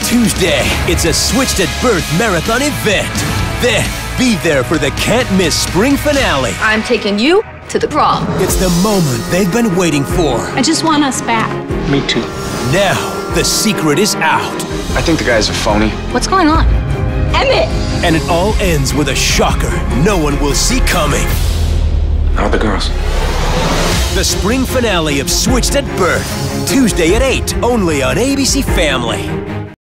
Tuesday, it's a Switched at Birth marathon event. Then, be there for the can't-miss spring finale. I'm taking you to the prom. It's the moment they've been waiting for. I just want us back. Me too. Now, the secret is out. I think the guy's a phony. What's going on? Emmett! And it all ends with a shocker no one will see coming. How are the girls? The spring finale of Switched at Birth, Tuesday at 8, only on ABC Family.